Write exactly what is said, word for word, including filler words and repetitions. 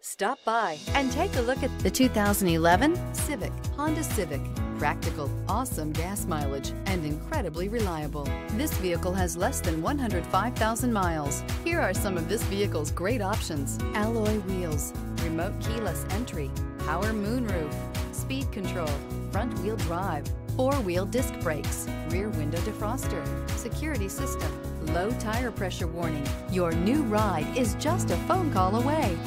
Stop by and take a look at the two thousand eleven Civic, Honda Civic. Practical, awesome gas mileage, and incredibly reliable. This vehicle has less than one hundred five thousand miles. Here are some of this vehicle's great options: alloy wheels, remote keyless entry, power moonroof, speed control, front wheel drive, four-wheel disc brakes, rear window defroster, security system, low tire pressure warning. Your new ride is just a phone call away.